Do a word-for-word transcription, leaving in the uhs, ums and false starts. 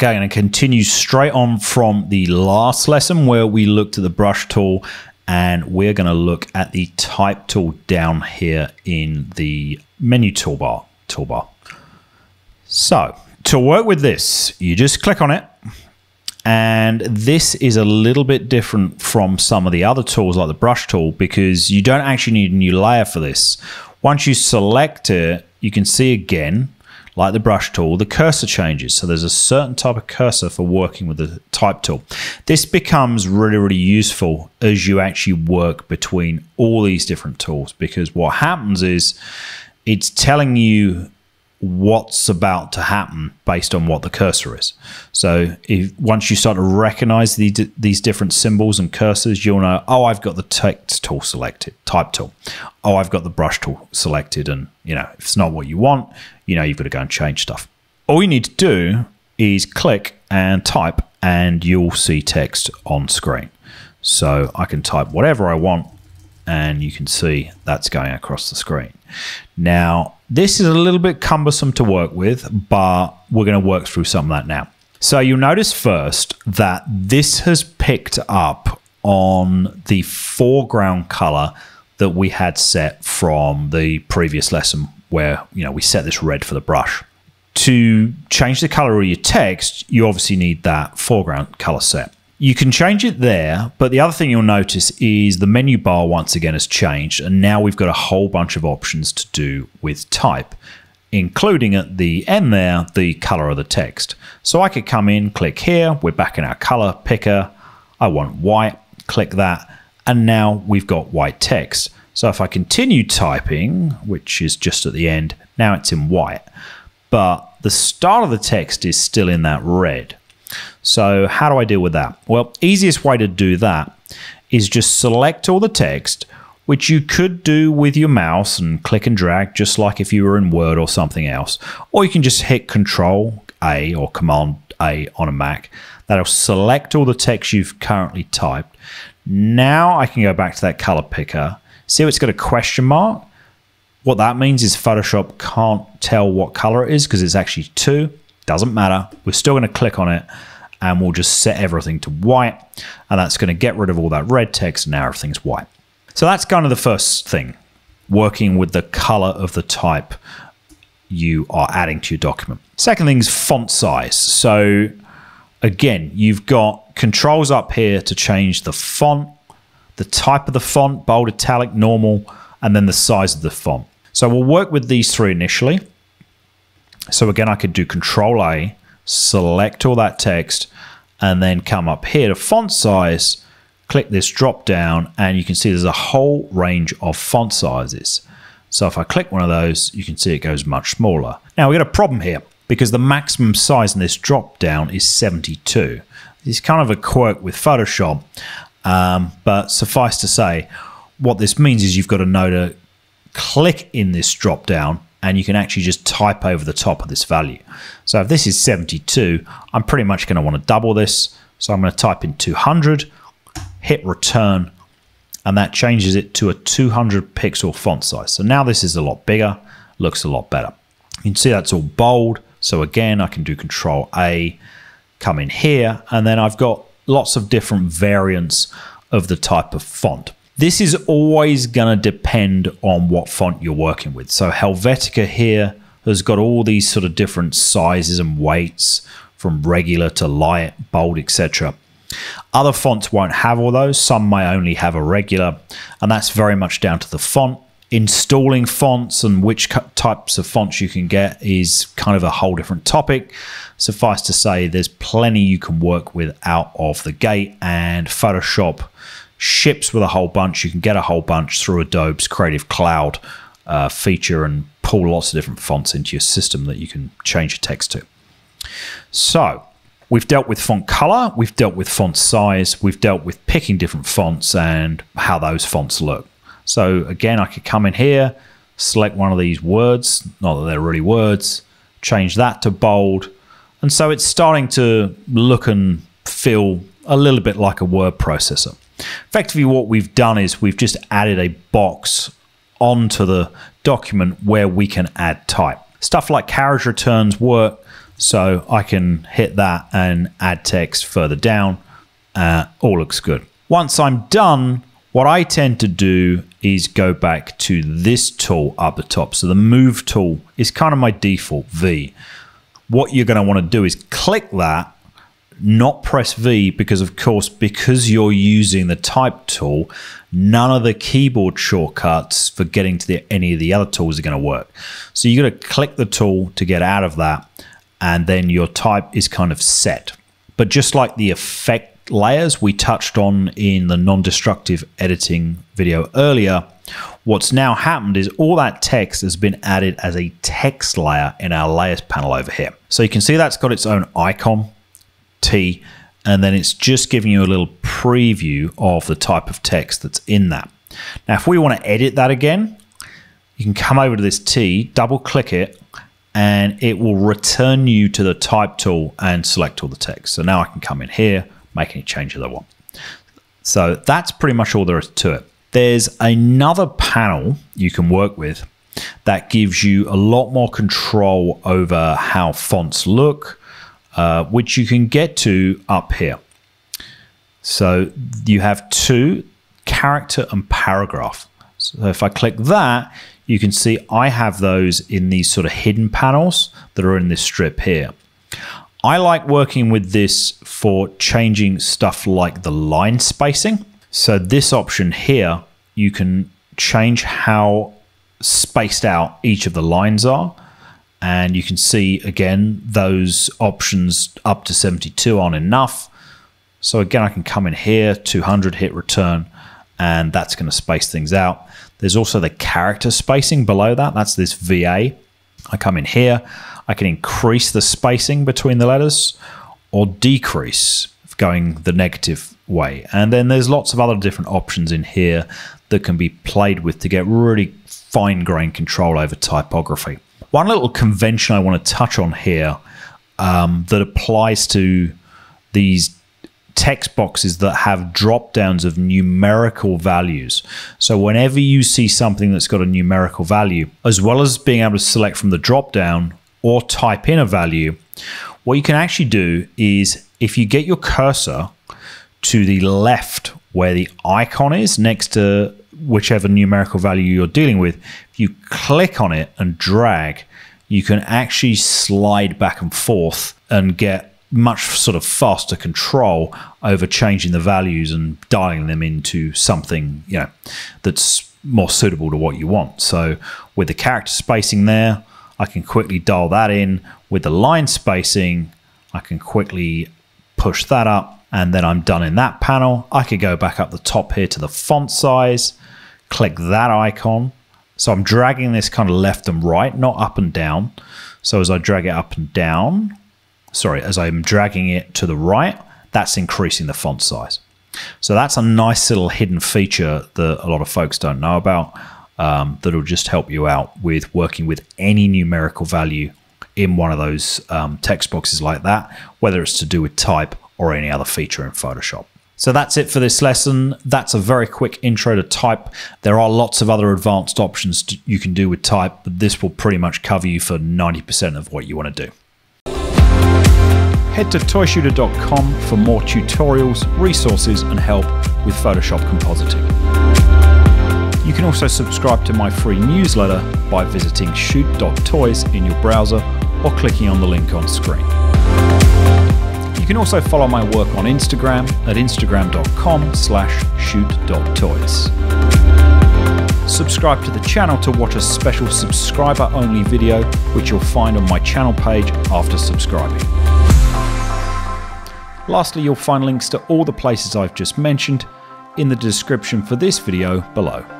Okay, I'm going to continue straight on from the last lesson where we looked at the brush tool, and we're going to look at the type tool down here in the menu toolbar. toolbar. So to work with this, you just click on it. And this is a little bit different from some of the other tools like the brush tool, because you don't actually need a new layer for this. Once you select it, you can see again, like the brush tool, the cursor changes. So there's a certain type of cursor for working with the type tool. This becomes really, really useful as you actually work between all these different tools, because what happens is it's telling you what's about to happen based on what the cursor is. So if once you start to recognize the, these different symbols and cursors, you'll know, oh, I've got the text tool selected, type tool. Oh, I've got the brush tool selected. And you know, if it's not what you want, you know, you've got to go and change stuff. All you need to do is click and type, and you'll see text on screen. So I can type whatever I want, and you can see that's going across the screen. Now, this is a little bit cumbersome to work with, but we're going to work through some of that now. So you'll notice first that this has picked up on the foreground color that we had set from the previous lesson where, you know, we set this red for the brush. To change the color of your text, you obviously need that foreground color set. You can change it there, but the other thing you'll notice is the menu bar once again has changed, and now we've got a whole bunch of options to do with type, including at the end there, the color of the text. So I could come in, click here, we're back in our color picker. I want white, click that, and now we've got white text. So if I continue typing, which is just at the end, now it's in white, but the start of the text is still in that red. So how do I deal with that? Well, easiest way to do that is just select all the text, which you could do with your mouse and click and drag, just like if you were in Word or something else. Or you can just hit Control A or Command A on a Mac. That'll select all the text you've currently typed. Now I can go back to that color picker. See it's got a question mark? What that means is Photoshop can't tell what color it is because it's actually two. Doesn't matter, we're still going to click on it, and we'll just set everything to white, and that's going to get rid of all that red text, and now everything's white. So that's kind of the first thing, working with the color of the type you are adding to your document. Second thing is font size. So again, you've got controls up here to change the font, the type of the font, bold, italic, normal, and then the size of the font. So we'll work with these three initially. So again, I could do Control A, select all that text, and then come up here to font size, click this drop down, and you can see there's a whole range of font sizes. So if I click one of those, you can see it goes much smaller. Now we've got a problem here because the maximum size in this drop down is seventy-two. It's kind of a quirk with Photoshop, um, but suffice to say, what this means is you've got to know to click in this drop down, and you can actually just type over the top of this value. So if this is seventy-two, I'm pretty much going to want to double this. So I'm going to type in two hundred, hit return, and that changes it to a two hundred pixel font size. So now this is a lot bigger, looks a lot better. You can see that's all bold. So again, I can do Control A, come in here, and then I've got lots of different variants of the type of font. This is always gonna depend on what font you're working with. So Helvetica here has got all these sort of different sizes and weights from regular to light, bold, et cetera. Other fonts won't have all those. Some may only have a regular, and that's very much down to the font. Installing fonts and which types of fonts you can get is kind of a whole different topic. Suffice to say, there's plenty you can work with out of the gate, and Photoshop ships with a whole bunch. You can get a whole bunch through Adobe's Creative Cloud uh, feature and pull lots of different fonts into your system that you can change your text to. So we've dealt with font color, we've dealt with font size, we've dealt with picking different fonts and how those fonts look. So again, I could come in here, select one of these words, not that they're really words, change that to bold. And so it's starting to look and feel a little bit like a word processor. Effectively, what we've done is we've just added a box onto the document where we can add type. Stuff like carriage returns work, So I can hit that and add text further down. Uh, all looks good. Once I'm done, what I tend to do is go back to this tool up the top. So the move tool is kind of my default V. What you're going to want to do is click that, not press V, because of course, because you're using the type tool, none of the keyboard shortcuts for getting to the, any of the other tools are going to work. So you're going to click the tool to get out of that, and then your type is kind of set. But just like the effect layers we touched on in the non-destructive editing video earlier, what's now happened is all that text has been added as a text layer in our layers panel over here. So you can see that's got its own icon, T, and then it's just giving you a little preview of the type of text that's in that. Now, if we want to edit that again, you can come over to this T, double click it, and it will return you to the type tool and select all the text. So now I can come in here, make any changes I want. So that's pretty much all there is to it. There's another panel you can work with that gives you a lot more control over how fonts look, Uh, which you can get to up here. So you have two, character and paragraph. So if I click that, you can see I have those in these sort of hidden panels that are in this strip here. I like working with this for changing stuff like the line spacing. So this option here, you can change how spaced out each of the lines are. And you can see, again, those options up to seventy-two aren't enough. So again, I can come in here, two hundred, hit return, and that's going to space things out. There's also the character spacing below that. That's this V A. I come in here. I can increase the spacing between the letters or decrease, going the negative way. And then there's lots of other different options in here that can be played with to get really fine-grained control over typography. One little convention I want to touch on here um, that applies to these text boxes that have drop downs of numerical values. So whenever you see something that's got a numerical value, as well as being able to select from the drop down or type in a value, what you can actually do is if you get your cursor to the left where the icon is next to whichever numerical value you're dealing with, if you click on it and drag, you can actually slide back and forth and get much sort of faster control over changing the values and dialing them into something, you know, that's more suitable to what you want. So with the character spacing there, I can quickly dial that in. With the line spacing, I can quickly push that up. And then I'm done in that panel. I could go back up the top here to the font size, click that icon. So I'm dragging this kind of left and right, not up and down. So as I drag it up and down, sorry, as I'm dragging it to the right, that's increasing the font size. So that's a nice little hidden feature that a lot of folks don't know about, um, that'll just help you out with working with any numerical value in one of those um, text boxes like that, whether it's to do with type or any other feature in Photoshop. So that's it for this lesson. That's a very quick intro to type. There are lots of other advanced options you can do with type, but this will pretty much cover you for ninety percent of what you want to do. Head to toy shooter dot com for more tutorials, resources, and help with Photoshop compositing. You can also subscribe to my free newsletter by visiting shoot dot toys in your browser or clicking on the link on screen. You can also follow my work on Instagram at instagram dot com slash shoot dot toys. Subscribe to the channel to watch a special subscriber-only video, which you'll find on my channel page after subscribing. Lastly, you'll find links to all the places I've just mentioned in the description for this video below.